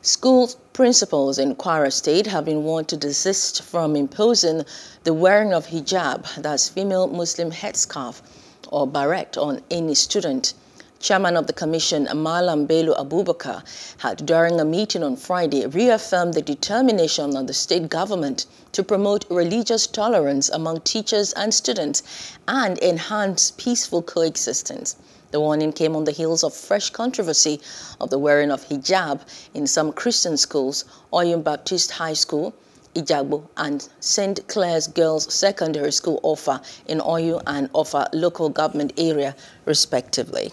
School principals in Kwara State have been warned to desist from imposing the wearing of hijab, that's female Muslim headscarf or barrette, on any student. Chairman of the commission, Malam Bello Abubakar, had during a meeting on Friday reaffirmed the determination of the state government to promote religious tolerance among teachers and students and enhance peaceful coexistence. The warning came on the heels of fresh controversy of the wearing of hijab in some Christian schools, Oyu Baptist High School, Ijabo, and St. Clair's Girls' Secondary School, Offa, in Oyu and Offa local government area, respectively.